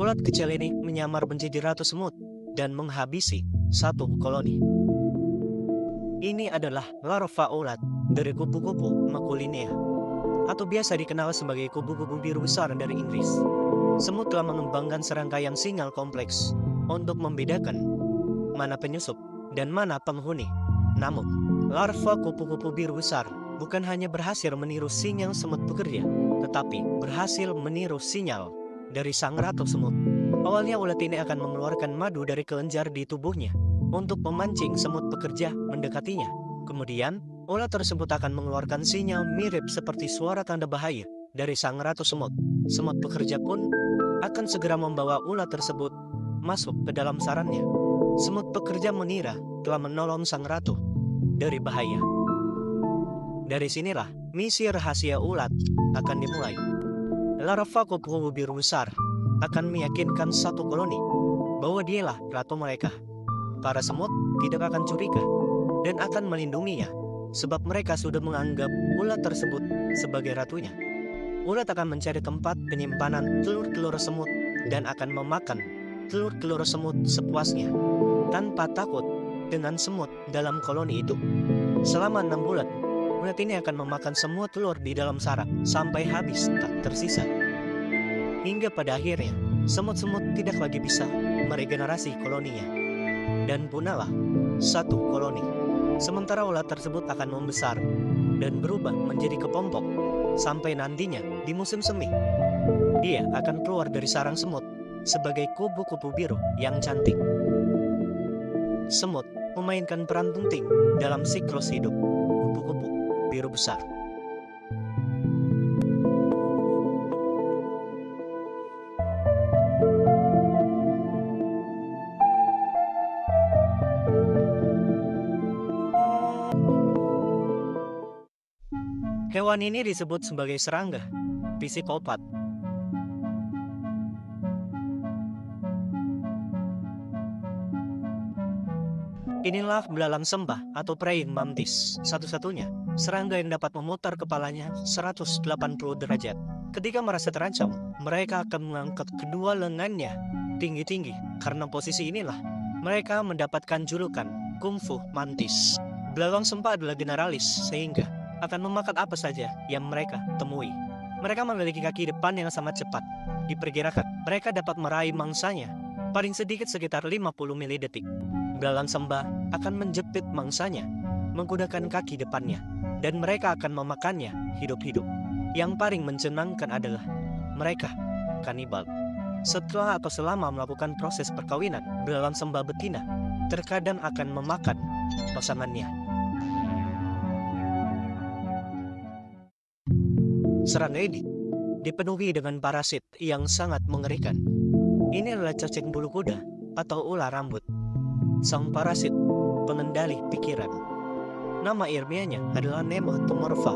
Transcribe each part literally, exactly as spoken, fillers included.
Ulat kecil ini menyamar menjadi ratu semut dan menghabisi satu koloni. Ini adalah larva ulat dari kupu-kupu Makulinea, atau biasa dikenal sebagai kupu-kupu biru besar dari Inggris. Semut telah mengembangkan serangkaian sinyal kompleks untuk membedakan mana penyusup dan mana penghuni. Namun, larva kupu-kupu biru besar bukan hanya berhasil meniru sinyal semut bekerja, tetapi berhasil meniru sinyal dari sang ratu semut. Awalnya ulat ini akan mengeluarkan madu dari kelenjar di tubuhnya untuk memancing semut pekerja mendekatinya. Kemudian, ulat tersebut akan mengeluarkan sinyal mirip seperti suara tanda bahaya dari sang ratu semut. Semut pekerja pun akan segera membawa ulat tersebut masuk ke dalam sarangnya. Semut pekerja mengira telah menolong sang ratu dari bahaya. Dari sinilah misi rahasia ulat akan dimulai. Larva kupu-kupu biru besar akan meyakinkan satu koloni bahwa dialah ratu mereka. Para semut tidak akan curiga dan akan melindunginya, sebab mereka sudah menganggap ulat tersebut sebagai ratunya. Ulat akan mencari tempat penyimpanan telur-telur semut dan akan memakan telur-telur semut sepuasnya, tanpa takut dengan semut dalam koloni itu. Selama enam bulan, ulat ini akan memakan semua telur di dalam sarang sampai habis tak tersisa. Hingga pada akhirnya, semut-semut tidak lagi bisa meregenerasi koloninya, dan punahlah satu koloni. Sementara ulat tersebut akan membesar dan berubah menjadi kepompong sampai nantinya di musim semi dia akan keluar dari sarang semut sebagai kupu-kupu biru yang cantik. Semut memainkan peran penting dalam siklus hidup kupu-kupu biru besar. Hewan ini disebut sebagai serangga psikopat. Inilah belalang sembah atau praying mantis, satu-satunya serangga yang dapat memutar kepalanya seratus delapan puluh derajat. Ketika merasa terancam, mereka akan mengangkat kedua lengannya tinggi-tinggi. Karena posisi inilah mereka mendapatkan julukan kungfu mantis. Belalang sembah adalah generalis, sehingga akan memakan apa saja yang mereka temui. Mereka memiliki kaki depan yang sangat cepat. Diperkirakan mereka dapat meraih mangsanya paling sedikit sekitar lima puluh milidetik. Belalang sembah akan menjepit mangsanya menggunakan kaki depannya, dan mereka akan memakannya hidup-hidup. Yang paling mencenangkan adalah mereka kanibal. Setelah atau selama melakukan proses perkawinan, belalang sembah betina terkadang akan memakan pasangannya. Serangga ini dipenuhi dengan parasit yang sangat mengerikan. Ini adalah cacing bulu kuda atau ular rambut. Sang parasit pengendali pikiran. Nama ilmiahnya adalah Nematomorpha.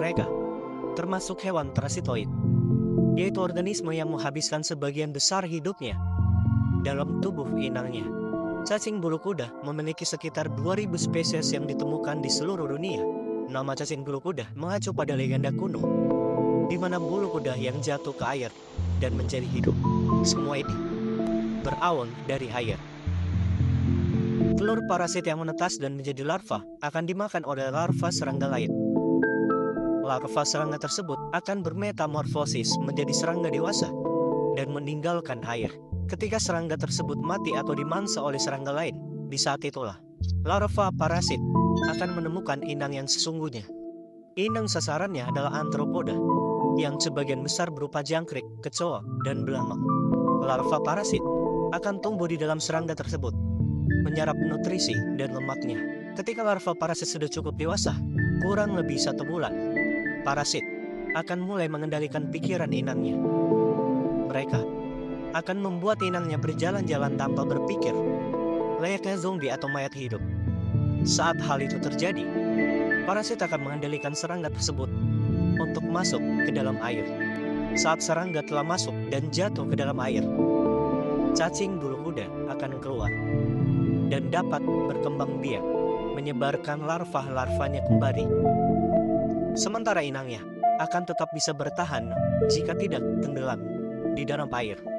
Mereka termasuk hewan parasitoid, yaitu organisme yang menghabiskan sebagian besar hidupnya dalam tubuh inangnya. Cacing bulu kuda memiliki sekitar dua ribu spesies yang ditemukan di seluruh dunia. Nama cacing bulu kuda mengacu pada legenda kuno, di mana bulu kuda yang jatuh ke air dan menjadi hidup. Semua ini berawal dari air. Telur parasit yang menetas dan menjadi larva akan dimakan oleh larva serangga lain. Larva serangga tersebut akan bermetamorfosis menjadi serangga dewasa dan meninggalkan air. Ketika serangga tersebut mati atau dimangsa oleh serangga lain, di saat itulah larva parasit akan menemukan inang yang sesungguhnya. Inang sasarannya adalah arthropoda, yang sebagian besar berupa jangkrik, kecoa, dan belamak. Larva parasit akan tumbuh di dalam serangga tersebut, menyerap nutrisi dan lemaknya. Ketika larva parasit sudah cukup dewasa, kurang lebih satu bulan, parasit akan mulai mengendalikan pikiran inangnya. Mereka akan membuat inangnya berjalan-jalan tanpa berpikir, layaknya zombie atau mayat hidup. Saat hal itu terjadi, parasit akan mengendalikan serangga tersebut untuk masuk ke dalam air. Saat serangga telah masuk dan jatuh ke dalam air, cacing bulu kuda akan keluar dan dapat berkembang biak, menyebarkan larva-larvanya kembali. Sementara inangnya akan tetap bisa bertahan jika tidak tenggelam di dalam air.